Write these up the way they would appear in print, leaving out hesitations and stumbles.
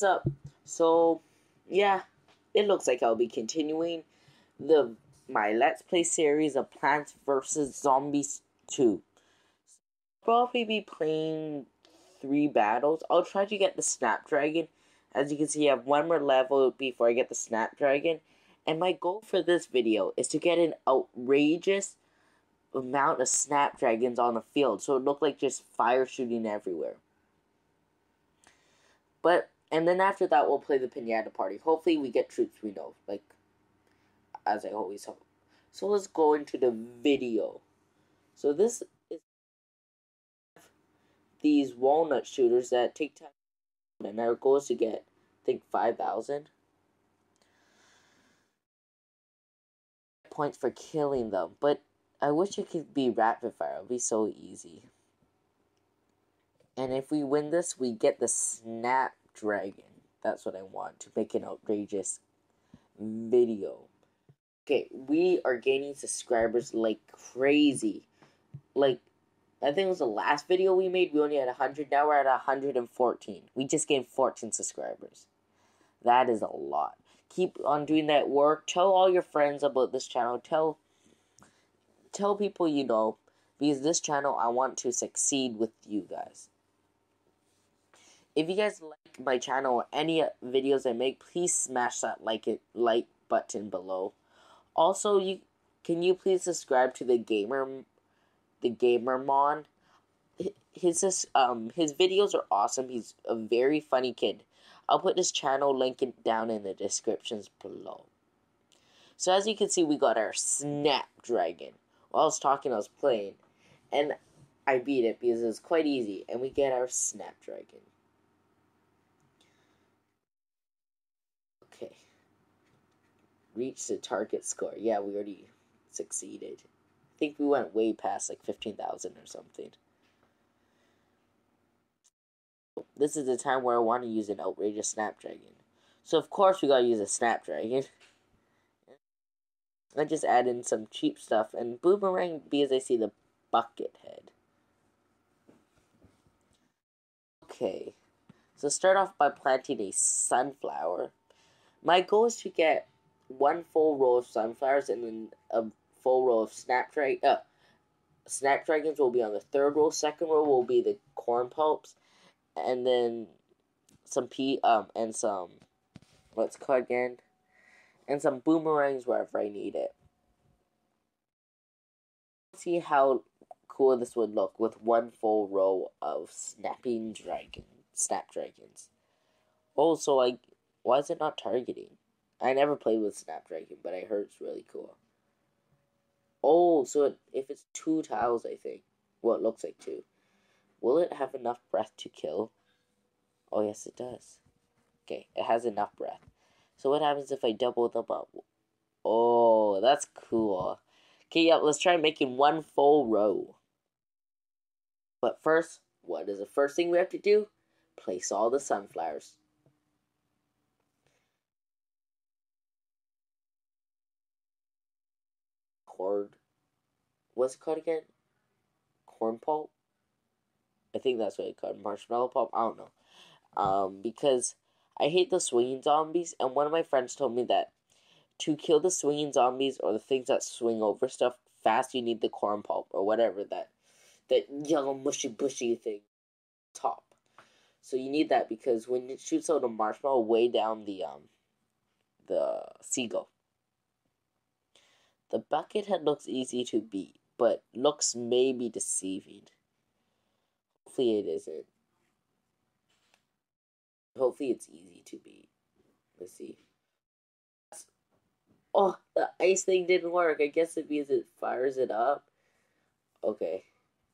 what's up. So yeah, it looks like I'll be continuing my Let's Play series of Plants versus Zombies 2. Probably be playing 3 battles. I'll try to get the Snapdragon. As you can see, I have one more level before I get the Snapdragon. And my goal for this video is to get an outrageous amount of Snapdragons on the field. So it looked like just fire shooting everywhere. And then after that, we'll play the Pinata Party. Hopefully we get troops we know, like, as I always hope. So let's go into the video. So this is these walnut shooters that take time. And our goal is to get, I think, 5,000 points for killing them. But I wish it could be rapid fire. It would be so easy. And if we win this, we get the Snapdragon. That's what I want, to make an outrageous video. Okay, we are gaining subscribers like crazy. Like, I think it was the last video we made, we only had 100. Now we're at 114. We just gained 14 subscribers. That is a lot. Keep on doing that work. Tell all your friends about this channel. Tell people you know. Because this channel, I want to succeed with you guys. If you guys like my channel or any videos I make, please smash that like button below. Also, can you please subscribe to the Gamermon. His videos are awesome. He's a very funny kid. I'll put his channel link down in the descriptions below. So as you can see, we got our Snapdragon. While I was talking, I was playing, and I beat it because it was quite easy, and we get our Snapdragon. Okay. Reach the target score. Yeah, we already succeeded. I think we went way past like 15,000 or something. This is the time where I want to use an outrageous Snapdragon. So of course we gotta use a Snapdragon. I just add in some cheap stuff and boomerang because I see the bucket head. Okay, so start off by planting a sunflower. My goal is to get one full row of sunflowers and then a full row of snapdragons will be on the third row. Second row will be the corn pulps, and then some some boomerangs wherever I need it. See how cool this would look with one full row of snapdragons. Also, why is it not targeting? I never played with Snapdragon, but I heard it's really cool. Oh, so if it's 2 tiles, I think. Well, it looks like 2. Will it have enough breath to kill? Oh, yes, it does. Okay, it has enough breath. So what happens if I double them up? Oh, that's cool. Okay, yeah, let's try making one full row. But first, what is the first thing we have to do? Place all the sunflowers. Corn. What's it called again? Corn pulp? I think that's what it's called. Marshmallow pulp? I don't know. Because I hate the swinging zombies, and one of my friends told me that to kill the swinging zombies or the things that swing over stuff fast, you need the corn pulp or whatever, that yellow mushy bushy thing top. So you need that because when it shoots out a marshmallow way down the seagull. The bucket head looks easy to beat, but looks maybe deceiving. Hopefully it isn't. Hopefully it's easy to beat. Let's see. Oh, the ice thing didn't work. I guess it means it fires it up. Okay.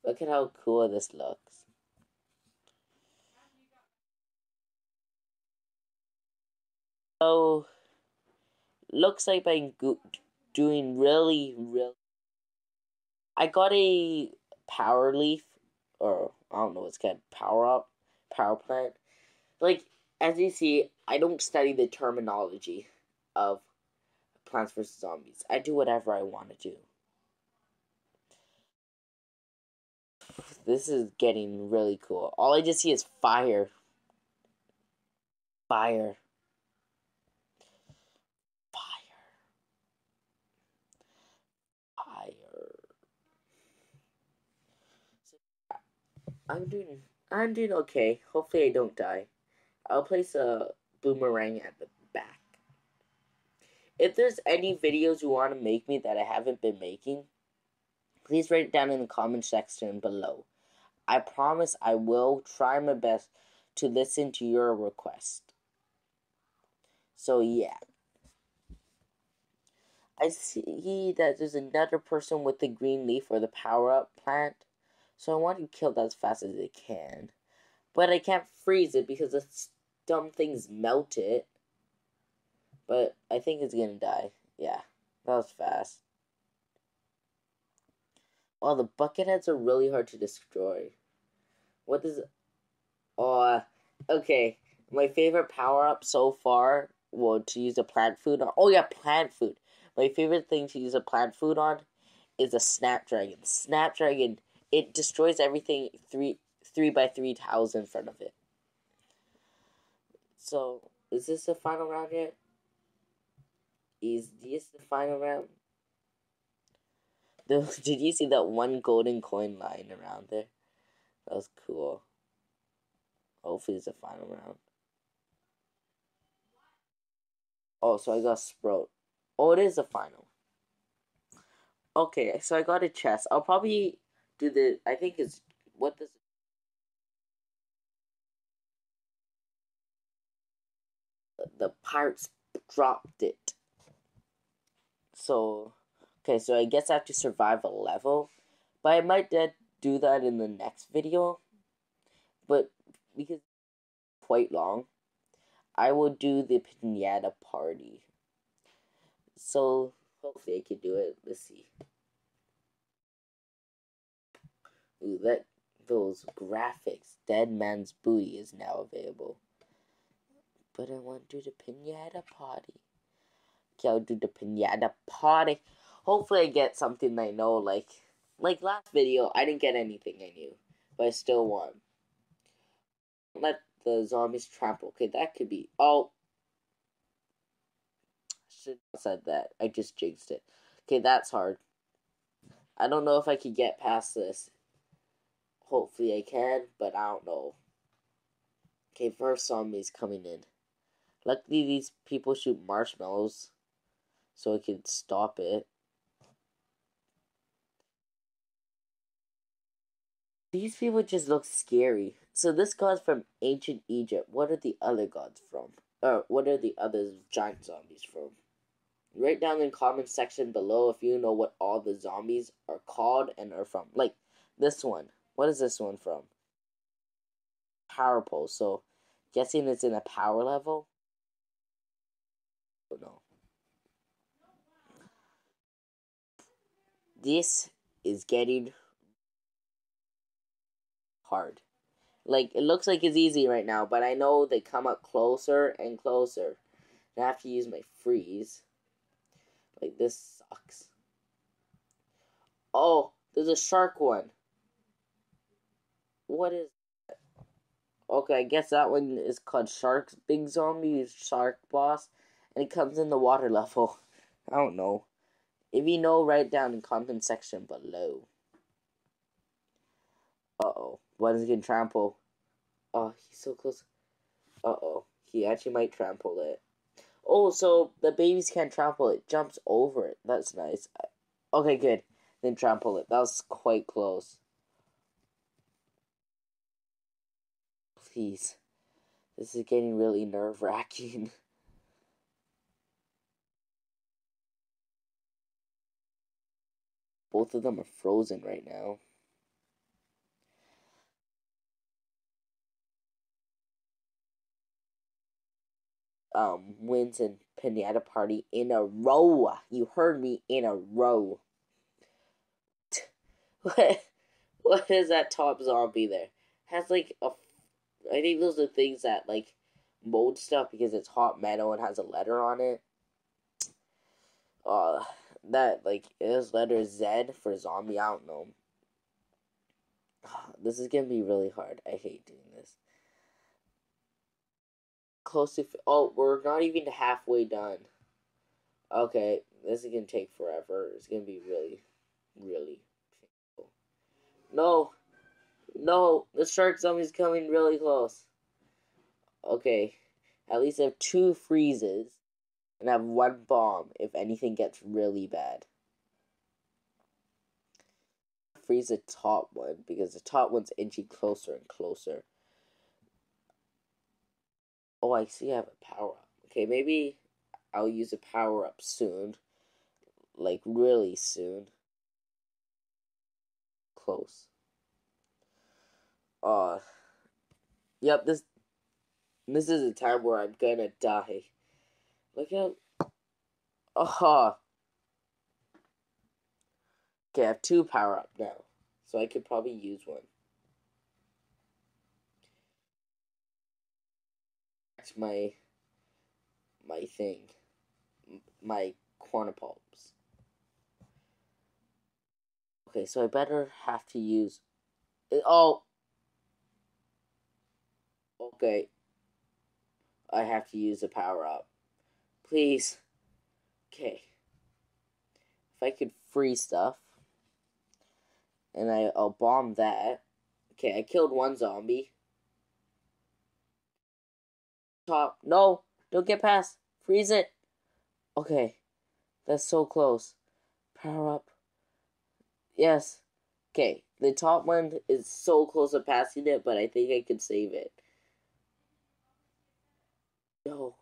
Look at how cool this looks. So, looks like I'm doing really... I got a power leaf. Or, I don't know what's called. Power plant. Like, as you see, I don't study the terminology of Plants vs. Zombies. I do whatever I want to do. This is getting really cool. All I just see is fire. Fire. I'm doing okay. Hopefully I don't die. I'll place a boomerang at the back. If there's any videos you want to make me that I haven't been making, please write it down in the comment section below. I promise I will try my best to listen to your request. So yeah. I see that there's another person with the green leaf or the power-up plant. So I want to kill that as fast as I can. But I can't freeze it because the dumb thing's melted. But I think it's gonna die. Yeah, that was fast. Oh, the bucket heads are really hard to destroy. What is... Oh, okay. My favorite power-up so far... Well, to use a plant food on... Oh yeah, plant food. My favorite thing to use a plant food on is a Snapdragon. Snapdragon... It destroys everything 3 by 3,000 in front of it. So, is this the final round yet? Is this the final round? Did you see that one golden coin lying around there? That was cool. Hopefully it's the final round. Oh, so I got Sprout. Oh, it is the final. Okay, so I got a chest. I'll probably... Do the, I think it's, what does, the pirates dropped it. So, okay, so I guess I have to survive a level, but I might do that in the next video, but because it's quite long, I will do the piñata party. So, hopefully I can do it, let's see. Ooh, those graphics. Dead Man's Booty is now available. But I want to do the piñata party. Okay, I'll do the piñata party. Hopefully I get something I know, like last video, I didn't get anything I knew. But I still won. Let the zombies trample. Okay, that could be... Oh! I should have said that. I just jinxed it. Okay, that's hard. I don't know if I could get past this. Hopefully I can, but I don't know. Okay, first zombie's coming in. Luckily, these people shoot marshmallows, so I can stop it. These people just look scary. So this god's from ancient Egypt. What are the other gods from? Or what are the other giant zombies from? Write down in the comment section below if you know what all the zombies are called and are from. Like, this one. What is this one from? Power pole. So, guessing it's in a power level? Oh, no. This is getting hard. Like, it looks like it's easy right now, but I know they come up closer and closer. And I have to use my freeze. Like, this sucks. Oh, there's a shark one. What is that? Okay, I guess that one is called Shark's Big Zombie, Shark Boss, and it comes in the water level. I don't know. If you know, write down in the comment section below. Uh-oh. What is he gonna trample? Oh, he's so close. Uh-oh. He actually might trample it. Oh, so the babies can't trample it. Jumps over it. That's nice. Okay, good. Then trample it. That was quite close. Please. This is getting really nerve-wracking. Both of them are frozen right now. Wins and piñata party in a row. You heard me, in a row. What is that top zombie there? Has like a... I think those are things that, like, mold stuff because it's hot metal and has a letter on it. That, like, this letter is Z for zombie, I don't know. This is gonna be really hard. I hate doing this. close to... Oh, we're not even halfway done. Okay, this is going to take forever. It's going to be really, really painful. No. No, the shark zombie's coming really close. Okay, at least I have 2 freezes. And I have 1 bomb if anything gets really bad. Freeze the top one because the top one's inching closer and closer. Oh, I see I have a power up. Okay, maybe I'll use a power up soon. Like, really soon. Close. Yep, this is a time where I'm gonna die. Look out. Aha. Okay, I have 2 power up now. So I could probably use one. That's my thing. My Quantipulps. Okay, so I better have to use... Oh! Okay. I have to use a power up. Please. Okay. If I could freeze stuff. And I'll bomb that. Okay, I killed 1 zombie. Top. No! Don't get past! Freeze it! Okay. That's so close. Power up. Yes. Okay. The top one is so close to passing it, but I think I can save it. No.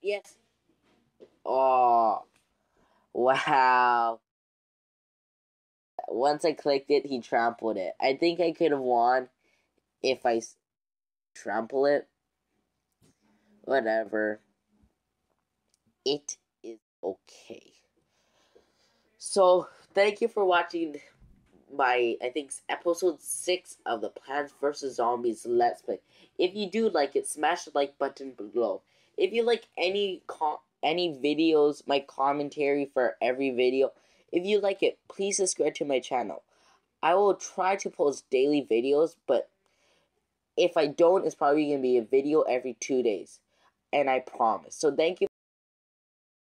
Yes. Oh, wow. Once I clicked it, he trampled it. I think I could have won if I trample it. Whatever. It is okay. So, thank you for watching my, I think, episode 6 of the Plants vs. Zombies Let's Play. If you do like it, smash the like button below. If you like any videos, my commentary for every video, if you like it, please subscribe to my channel. I will try to post daily videos, but if I don't, it's probably going to be a video every 2 days. And I promise. So thank you.